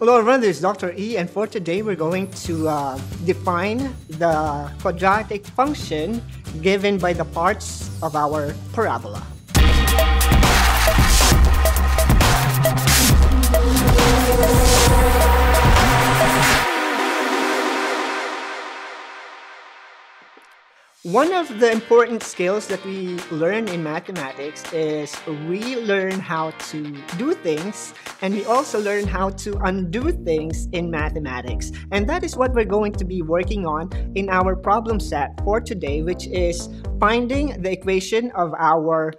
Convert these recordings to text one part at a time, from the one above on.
Hello everyone, this is Dr. E, and for today we're going to define the quadratic function given by the parts of our parabola. One of the important skills that we learn in mathematics is we learn how to do things, and we also learn how to undo things in mathematics. And that is what we're going to be working on in our problem set for today, which is finding the equation of our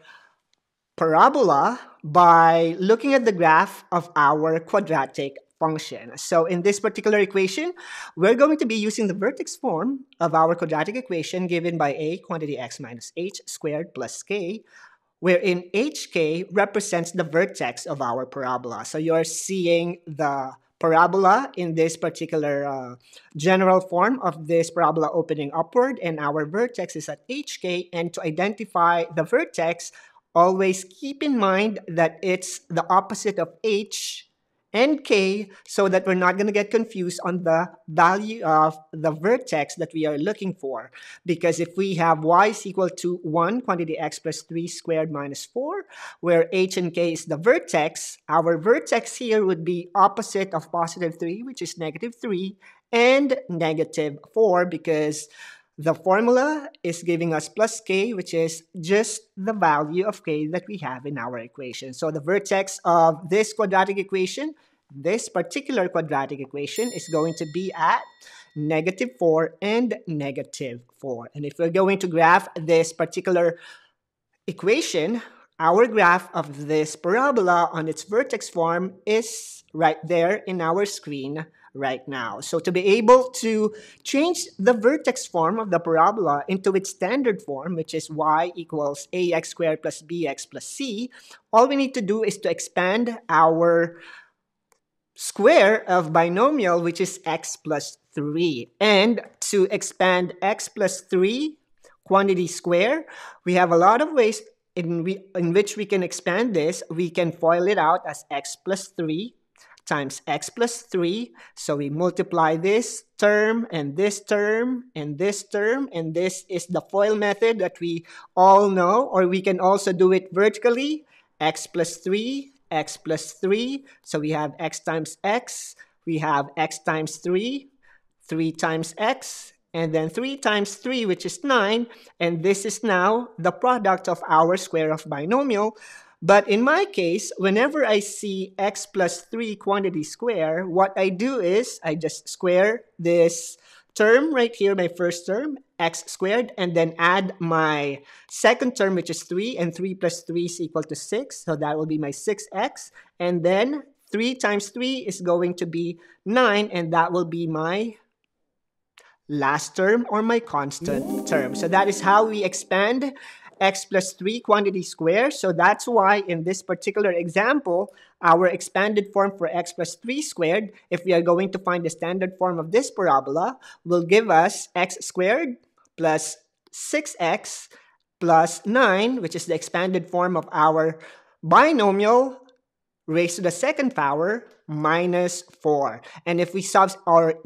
parabola by looking at the graph of our quadratic function. So in this particular equation, we're going to be using the vertex form of our quadratic equation given by a quantity x minus h squared plus k, wherein hk represents the vertex of our parabola. So you're seeing the parabola in this particular general form of this parabola opening upward, and our vertex is at hk. And to identify the vertex, always keep in mind that it's the opposite of h and k, so that we're not going to get confused on the value of the vertex that we are looking for. Because if we have y is equal to 1, quantity x plus 3 squared minus 4, where h and k is the vertex, our vertex here would be opposite of positive 3, which is negative 3, and negative 4, because the formula is giving us plus k, which is just the value of k that we have in our equation. So the vertex of this quadratic equation, this particular quadratic equation, is going to be at negative 4 and negative 4. And if we're going to graph this particular equation, our graph of this parabola on its vertex form is right there in our screen right now. So to be able to change the vertex form of the parabola into its standard form, which is y equals ax squared plus bx plus c, all we need to do is to expand our square of binomial, which is x plus 3. And to expand x plus 3 quantity square, we have a lot of ways in which we can expand this. We can FOIL it out as x plus 3 times x plus 3. So we multiply this term and this term and this term, and this is the FOIL method that we all know. Or we can also do it vertically, x plus 3, x plus 3. So we have x times x, we have x times 3, 3 times x, and then 3 times 3, which is 9. And this is now the product of our square of binomial. But in my case, whenever I see x plus 3 quantity square, what I do is I just square this term right here, my first term, x squared, and then add my second term, which is 3, and 3 plus 3 is equal to 6, so that will be my 6x. And then 3 times 3 is going to be 9, and that will be my last term or my constant term. So that is how we expand x plus 3 quantity square. So that's why in this particular example, our expanded form for x plus 3 squared, if we are going to find the standard form of this parabola, will give us x squared plus 6x plus 9, which is the expanded form of our binomial raised to the second power, minus 4. And if we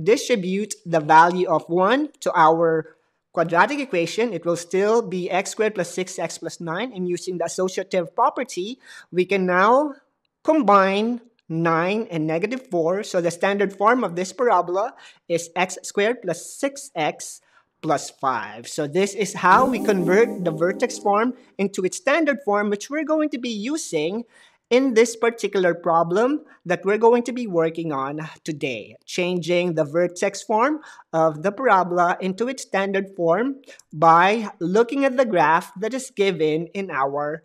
distribute the value of 1 to our quadratic equation, it will still be x squared plus 6x plus 9. And using the associative property, we can now combine 9 and negative 4. So the standard form of this parabola is x squared plus 6x plus 5. So this is how we convert the vertex form into its standard form, which we're going to be using in this particular problem that we're going to be working on today, changing the vertex form of the parabola into its standard form by looking at the graph that is given in our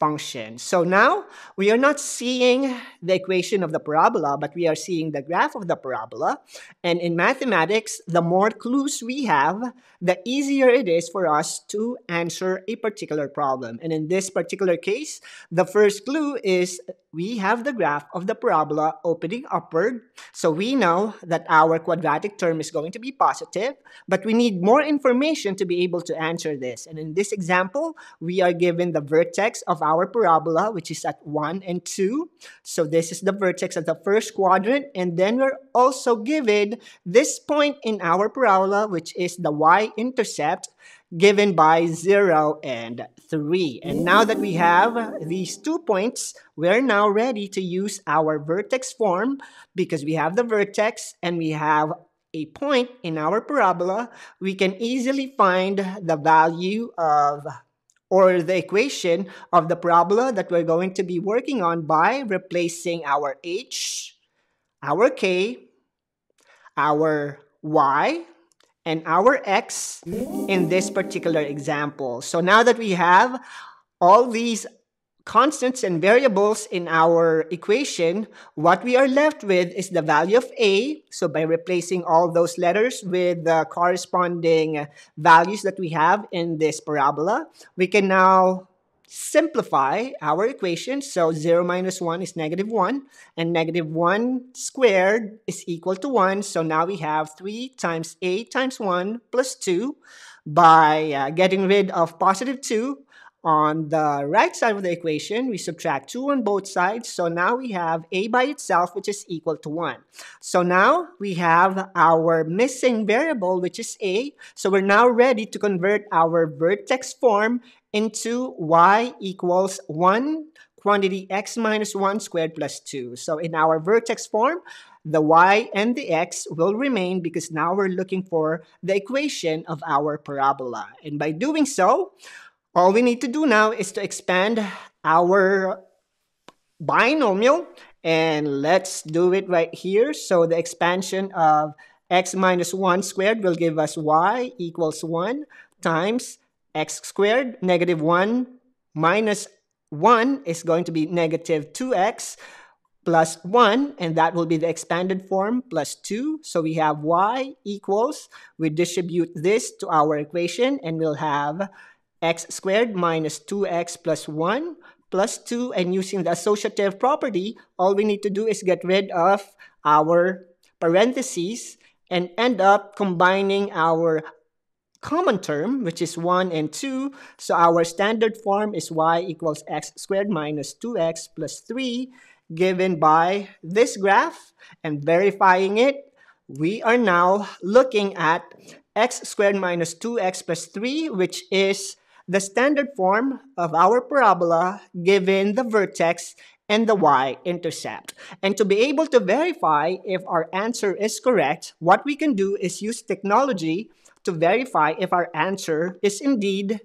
function. So now we are not seeing the equation of the parabola, but we are seeing the graph of the parabola. And in mathematics, the more clues we have, the easier it is for us to answer a particular problem. And in this particular case, the first clue is we have the graph of the parabola opening upward, so we know that our quadratic term is going to be positive, but we need more information to be able to answer this. And in this example, we are given the vertex of our parabola, which is at 1 and 2. So this is the vertex of the first quadrant, and then we're also given this point in our parabola, which is the y-intercept, given by 0 and 3. And now that we have these 2 points, we're now ready to use our vertex form, because we have the vertex and we have a point in our parabola. We can easily find the value of, or the equation of, the parabola that we're going to be working on by replacing our h, our k, our y, and our x in this particular example. So now that we have all these constants and variables in our equation, what we are left with is the value of a. So by replacing all those letters with the corresponding values that we have in this parabola, we can now simplify our equation. So 0 minus 1 is negative 1, and negative 1 squared is equal to 1. So now we have 3 times a times 1 plus 2. By getting rid of positive 2 on the right side of the equation, we subtract 2 on both sides. So now we have a by itself, which is equal to 1. So now we have our missing variable, which is a. So we're now ready to convert our vertex form into y equals 1, quantity x minus 1 squared plus 2. So in our vertex form, the y and the x will remain, because now we're looking for the equation of our parabola. And by doing so, all we need to do now is to expand our binomial. And let's do it right here. So the expansion of x minus 1 squared will give us y equals 1 times x squared. Negative 1 minus 1 is going to be negative 2x plus 1, and that will be the expanded form, plus 2. So we have y equals, we distribute this to our equation, and we'll have x squared minus 2x plus 1 plus 2. And using the associative property, all we need to do is get rid of our parentheses and end up combining our common term, which is 1 and 2. So our standard form is y equals x squared minus 2x plus 3, given by this graph. And verifying it, we are now looking at x squared minus 2x plus 3, which is the standard form of our parabola given the vertex and the y-intercept. And to be able to verify if our answer is correct, what we can do is use technology to verify if our answer is indeed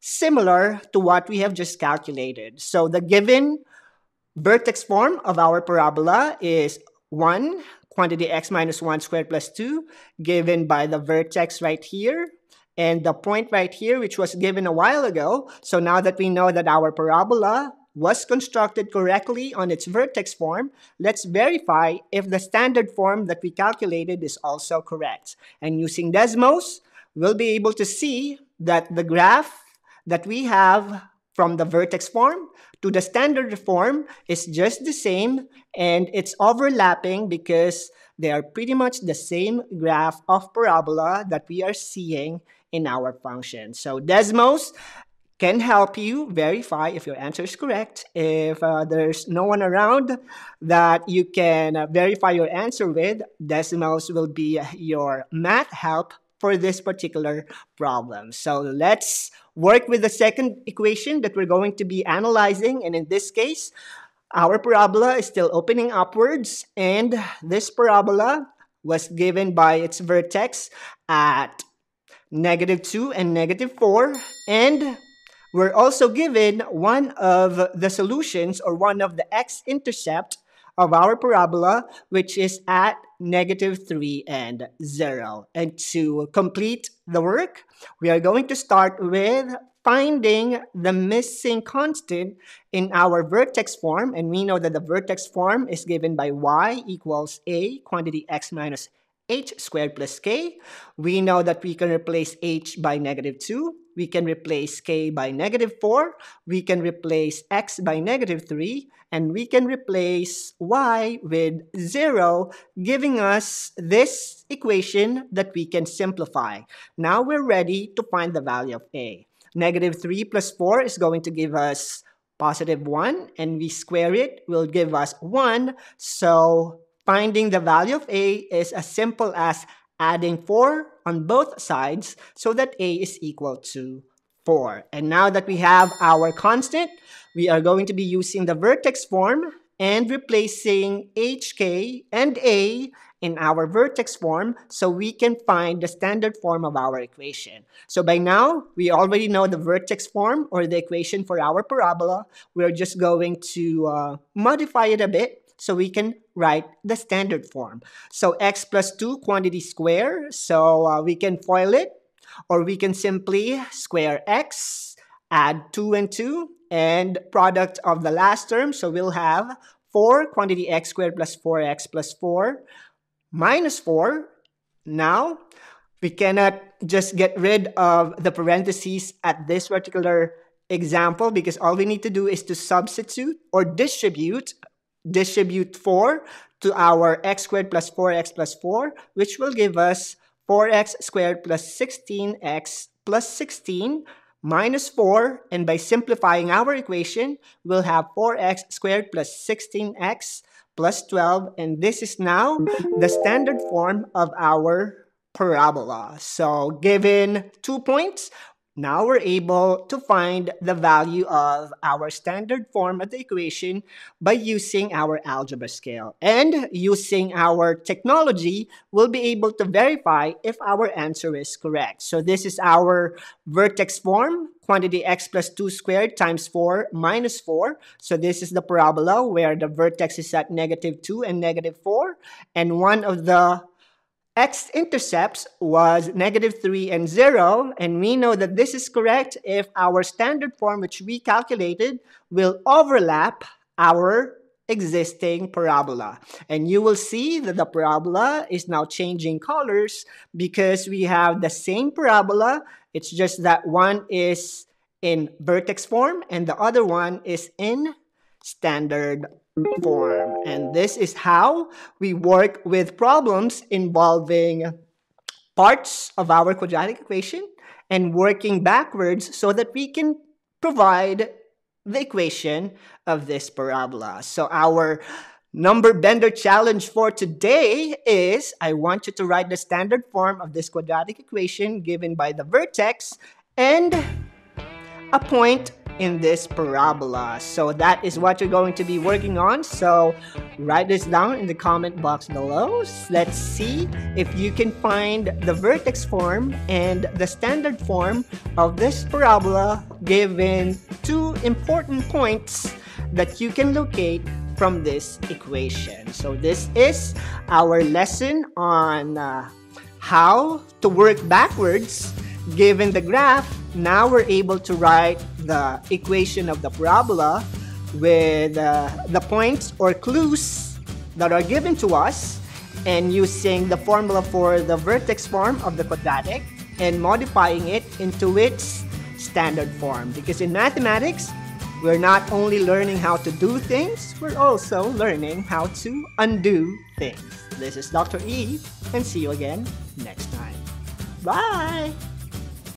similar to what we have just calculated. So the given vertex form of our parabola is 1, quantity x minus 1 squared plus 2, given by the vertex right here, and the point right here, which was given a while ago. So now that we know that our parabola was constructed correctly on its vertex form, let's verify if the standard form that we calculated is also correct. And using Desmos, we'll be able to see that the graph that we have from the vertex form to the standard form is just the same, and it's overlapping because they are pretty much the same graph of parabola that we are seeing in our function. So Desmos can help you verify if your answer is correct. If there's no one around that you can verify your answer with, Desmos will be your math help for this particular problem. So let's work with the second equation that we're going to be analyzing. And in this case, our parabola is still opening upwards, and this parabola was given by its vertex at negative 2 and negative 4. And we're also given one of the solutions, or one of the x-intercept of our parabola, which is at negative 3 and 0. And to complete the work, we are going to start with finding the missing constant in our vertex form. And we know that the vertex form is given by y equals a, quantity x minus h squared plus k. We know that we can replace h by negative 2. We can replace k by negative 4. We can replace x by negative 3. and we can replace y with 0, giving us this equation that we can simplify. Now we're ready to find the value of a. Negative 3 plus 4 is going to give us positive 1, and we square it will give us 1. So finding the value of a is as simple as adding 4 on both sides so that a is equal to 4. And now that we have our constant, we are going to be using the vertex form and replacing hk and a in our vertex form so we can find the standard form of our equation. So by now, we already know the vertex form or the equation for our parabola. We're just going to modify it a bit so we can write the standard form. So x plus 2 quantity square, so we can FOIL it, or we can simply square x, add 2 and 2, and product of the last term, so we'll have 4 quantity x squared plus 4x plus 4 minus 4. Now, we cannot just get rid of the parentheses at this particular example because all we need to do is to substitute or distribute 4 to our x squared plus 4x plus 4, which will give us 4x squared plus 16x plus 16 minus 4. And by simplifying our equation, we'll have 4x squared plus 16x plus 12. And this is now the standard form of our parabola. So given 2 points, now we're able to find the value of our standard form of the equation by using our algebra scale. And using our technology, we'll be able to verify if our answer is correct. So this is our vertex form, quantity x plus 2 squared times 4 minus 4. So this is the parabola where the vertex is at negative 2 and negative 4. And one of the x-intercepts was negative 3 and 0, and we know that this is correct if our standard form, which we calculated, will overlap our existing parabola. And you will see that the parabola is now changing colors because we have the same parabola. It's just that one is in vertex form and the other one is in standard form. And this is how we work with problems involving parts of our quadratic equation and working backwards so that we can provide the equation of this parabola. So our Numberbender challenge for today is I want you to write the standard form of this quadratic equation given by the vertex and a point in this parabola. So that is what you're going to be working on. So write this down in the comment box below. Let's see if you can find the vertex form and the standard form of this parabola given 2 important points that you can locate from this equation. So this is our lesson on how to work backwards given the graph. Now we're able to write the equation of the parabola with the points or clues that are given to us, and using the formula for the vertex form of the quadratic and modifying it into its standard form. Because in mathematics, we're not only learning how to do things, we're also learning how to undo things. This is Dr. E, and see you again next time. Bye!